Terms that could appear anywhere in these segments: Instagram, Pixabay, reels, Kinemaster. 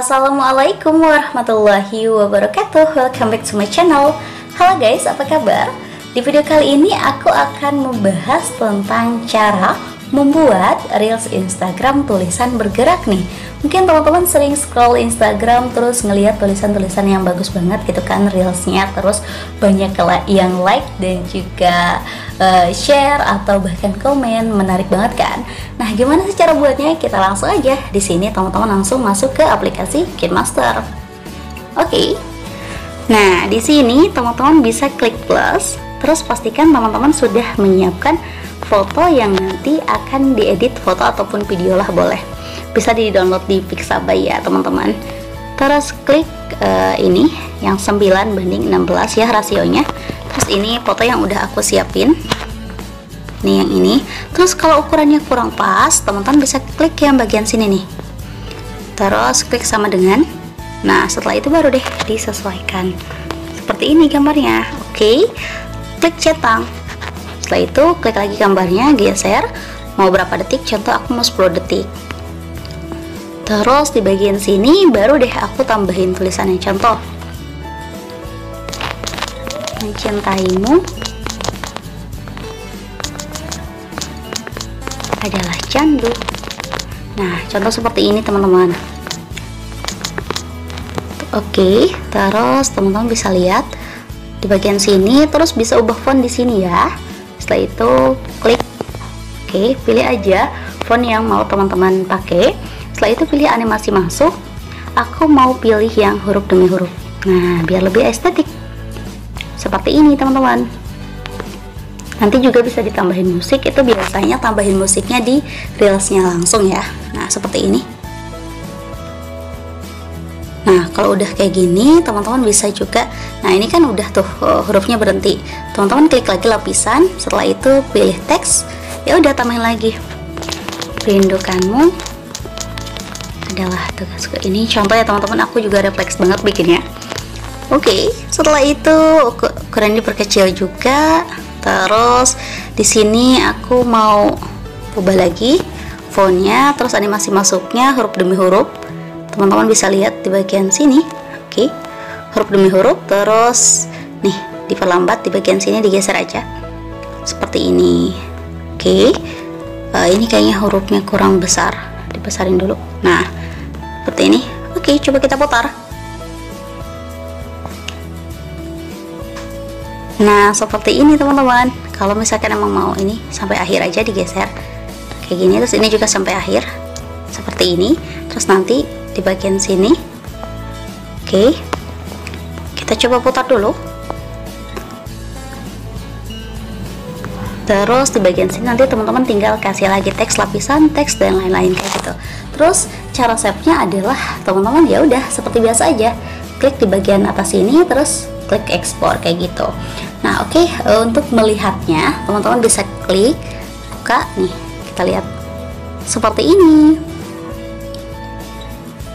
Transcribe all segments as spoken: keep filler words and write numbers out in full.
Assalamualaikum warahmatullahi wabarakatuh. Welcome back to my channel. Halo guys, apa kabar? Di video kali ini aku akan membahas tentang cara membuat reels Instagram tulisan bergerak nih. Mungkin teman-teman sering scroll Instagram terus ngelihat tulisan-tulisan yang bagus banget gitu kan, reelsnya, terus banyak yang like dan juga uh, share atau bahkan komen, menarik banget kan. Nah, gimana sih cara buatnya? Kita langsung aja di sini teman-teman langsung masuk ke aplikasi Kinemaster. Oke. Okay. Nah, di sini teman-teman bisa klik plus. Terus pastikan teman-teman sudah menyiapkan foto yang nanti akan diedit foto ataupun video lah, boleh. Bisa di-download di Pixabay ya teman-teman. Terus klik uh, ini yang sembilan banding enam belas ya rasionya. Terus ini foto yang udah aku siapin. Nih yang ini. Terus kalau ukurannya kurang pas, teman-teman bisa klik yang bagian sini nih. Terus klik sama dengan. Nah, setelah itu baru deh disesuaikan. Seperti ini gambarnya. Oke. Okay. Klik cetak. Setelah itu klik lagi gambarnya, geser mau berapa detik, contoh aku mau sepuluh detik. Terus di bagian sini baru deh aku tambahin tulisannya, contoh mencintaimu adalah candu. Nah, contoh seperti ini teman-teman. Oke, terus teman-teman bisa lihat di bagian sini, terus bisa ubah font di sini ya. Setelah itu klik oke, pilih aja font yang mau teman-teman pakai. Setelah itu pilih animasi masuk. Aku mau pilih yang huruf demi huruf. Nah, biar lebih estetik. Seperti ini teman-teman. Nanti juga bisa ditambahin musik. Itu biasanya tambahin musiknya di reelsnya langsung ya. Nah, seperti ini. Nah, kalau udah kayak gini teman-teman bisa juga. Nah, ini kan udah tuh uh, hurufnya berhenti. Teman-teman klik lagi lapisan, setelah itu pilih teks. Ya udah, tambahin lagi. Rindukanmu adalah tugasku. Ini contoh ya teman-teman, aku juga refleks banget bikinnya. Oke, okay, setelah itu ukuran diperkecil juga. Terus di sini aku mau ubah lagi fontnya, terus animasi masuknya huruf demi huruf. Teman-teman bisa lihat di bagian sini. Oke, okay. Huruf demi huruf. Terus nih diperlambat di bagian sini, digeser aja seperti ini. Oke, okay. uh, ini kayaknya hurufnya kurang besar, dibesarin dulu. Nah, seperti ini. Oke, okay, coba kita putar. Nah, seperti ini teman-teman. Kalau misalkan emang mau ini sampai akhir aja, digeser kayak gini. Terus ini juga sampai akhir seperti ini. Terus nanti di bagian sini. Oke, kita coba putar dulu. Terus di bagian sini nanti teman-teman tinggal kasih lagi teks, lapisan teks dan lain-lain kayak gitu. Terus cara save-nya adalah teman-teman ya udah seperti biasa aja, klik di bagian atas ini terus klik ekspor kayak gitu. Nah, oke, untuk melihatnya teman-teman bisa klik buka nih. Kita lihat seperti ini.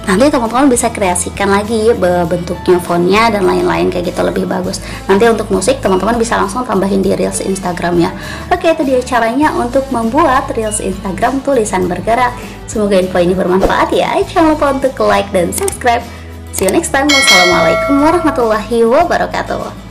Nanti teman-teman bisa kreasikan lagi bentuknya, fontnya dan lain-lain kayak gitu, lebih bagus. Nanti untuk musik teman-teman bisa langsung tambahin di reels Instagram ya. Oke, itu dia caranya untuk membuat reels Instagram tulisan bergerak. Semoga info ini bermanfaat ya. Jangan lupa untuk like dan subscribe. See you next time. Wassalamualaikum warahmatullahi wabarakatuh.